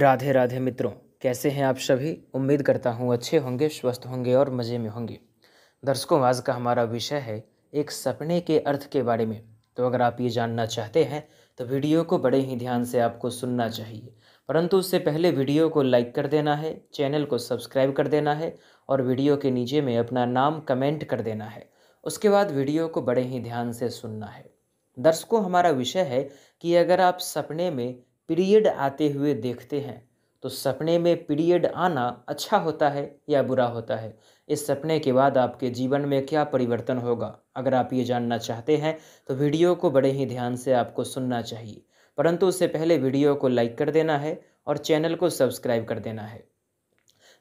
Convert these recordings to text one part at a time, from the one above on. राधे राधे मित्रों, कैसे हैं आप सभी। उम्मीद करता हूं अच्छे होंगे, स्वस्थ होंगे और मज़े में होंगे। दर्शकों, आज का हमारा विषय है एक सपने के अर्थ के बारे में। तो अगर आप ये जानना चाहते हैं तो वीडियो को बड़े ही ध्यान से आपको सुनना चाहिए, परंतु उससे पहले वीडियो को लाइक कर देना है, चैनल को सब्सक्राइब कर देना है और वीडियो के नीचे में अपना नाम कमेंट कर देना है। उसके बाद वीडियो को बड़े ही ध्यान से सुनना है। दर्शकों, हमारा विषय है कि अगर आप सपने में पीरियड आते हुए देखते हैं तो सपने में पीरियड आना अच्छा होता है या बुरा होता है, इस सपने के बाद आपके जीवन में क्या परिवर्तन होगा। अगर आप ये जानना चाहते हैं तो वीडियो को बड़े ही ध्यान से आपको सुनना चाहिए, परंतु उससे पहले वीडियो को लाइक कर देना है और चैनल को सब्सक्राइब कर देना है।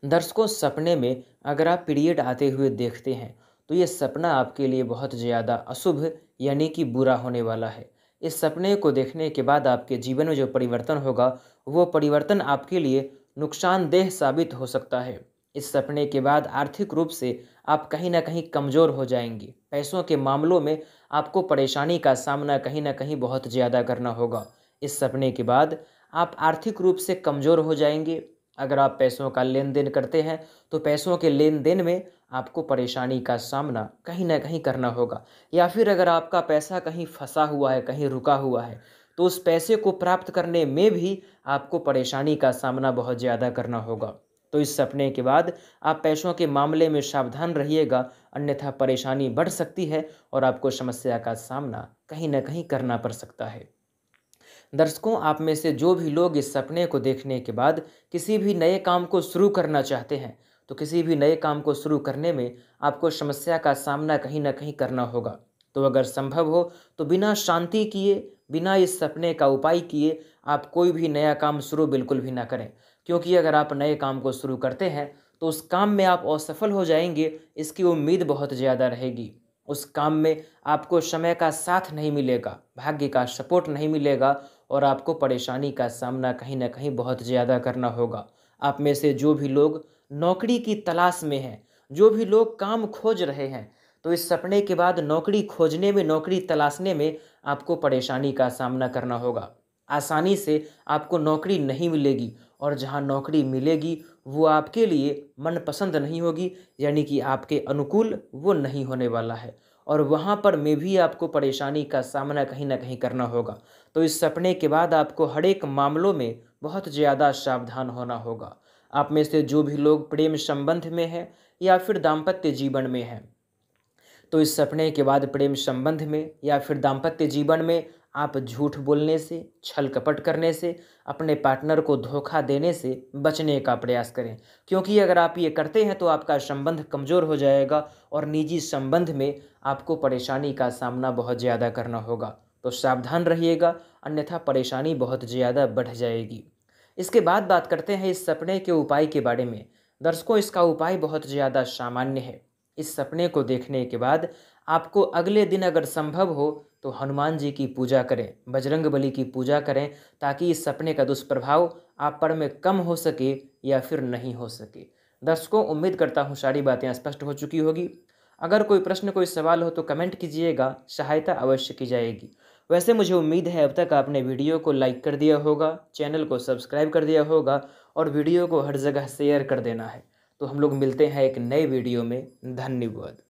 दर्शकों, सपने में अगर आप पीरियड आते हुए देखते हैं तो ये सपना आपके लिए बहुत ज़्यादा अशुभ यानी कि बुरा होने वाला है। इस सपने को देखने के बाद आपके जीवन में जो परिवर्तन होगा वो परिवर्तन आपके लिए नुकसानदेह साबित हो सकता है। इस सपने के बाद आर्थिक रूप से आप कहीं ना कहीं कमज़ोर हो जाएंगे। पैसों के मामलों में आपको परेशानी का सामना कहीं ना कहीं बहुत ज़्यादा करना होगा। इस सपने के बाद आप आर्थिक रूप से कमज़ोर हो जाएंगे। अगर आप पैसों का लेन देन करते हैं तो पैसों के लेन देन में आपको परेशानी का सामना कहीं ना कहीं करना होगा, या फिर अगर आपका पैसा कहीं फंसा हुआ है, कहीं रुका हुआ है, तो उस पैसे को प्राप्त करने में भी आपको परेशानी का सामना बहुत ज़्यादा करना होगा। तो इस सपने के बाद आप पैसों के मामले में सावधान रहिएगा, अन्यथा परेशानी बढ़ सकती है और आपको समस्या का सामना कहीं ना कहीं करना पड़ सकता है। दर्शकों, आप में से जो भी लोग इस सपने को देखने के बाद किसी भी नए काम को शुरू करना चाहते हैं तो किसी भी नए काम को शुरू करने में आपको समस्या का सामना कहीं ना कहीं करना होगा। तो अगर संभव हो तो बिना शांति किए, बिना इस सपने का उपाय किए आप कोई भी नया काम शुरू बिल्कुल भी ना करें, क्योंकि अगर आप नए काम को शुरू करते हैं तो उस काम में आप असफल हो जाएंगे, इसकी उम्मीद बहुत ज़्यादा रहेगी। उस काम में आपको समय का साथ नहीं मिलेगा, भाग्य का सपोर्ट नहीं मिलेगा और आपको परेशानी का सामना कहीं ना कहीं बहुत ज़्यादा करना होगा। आप में से जो भी लोग नौकरी की तलाश में हैं, जो भी लोग काम खोज रहे हैं, तो इस सपने के बाद नौकरी खोजने में, नौकरी तलाशने में आपको परेशानी का सामना करना होगा। आसानी से आपको नौकरी नहीं मिलेगी और जहां नौकरी मिलेगी वो आपके लिए मनपसंद नहीं होगी, यानी कि आपके अनुकूल वो नहीं होने वाला है और वहां पर में भी आपको परेशानी का सामना कहीं ना कहीं करना होगा। तो इस सपने के बाद आपको हर एक मामलों में बहुत ज़्यादा सावधान होना होगा। आप में से जो भी लोग प्रेम संबंध में हैं या फिर दाम्पत्य जीवन में हैं, तो इस सपने के बाद प्रेम संबंध में या फिर दाम्पत्य जीवन में आप झूठ बोलने से, छल कपट करने से, अपने पार्टनर को धोखा देने से बचने का प्रयास करें, क्योंकि अगर आप ये करते हैं तो आपका संबंध कमज़ोर हो जाएगा और निजी संबंध में आपको परेशानी का सामना बहुत ज़्यादा करना होगा। तो सावधान रहिएगा, अन्यथा परेशानी बहुत ज़्यादा बढ़ जाएगी। इसके बाद बात करते हैं इस सपने के उपाय के बारे में। दर्शकों, इसका उपाय बहुत ज़्यादा सामान्य है। इस सपने को देखने के बाद आपको अगले दिन अगर संभव हो तो हनुमान जी की पूजा करें, बजरंग बली की पूजा करें, ताकि इस सपने का दुष्प्रभाव आप पर में कम हो सके या फिर नहीं हो सके। दर्शकों, उम्मीद करता हूँ सारी बातें स्पष्ट हो चुकी होगी। अगर कोई प्रश्न, कोई सवाल हो तो कमेंट कीजिएगा, सहायता अवश्य की जाएगी। वैसे मुझे उम्मीद है अब तक आपने वीडियो को लाइक कर दिया होगा, चैनल को सब्सक्राइब कर दिया होगा और वीडियो को हर जगह शेयर कर देना है। तो हम लोग मिलते हैं एक नए वीडियो में। धन्यवाद।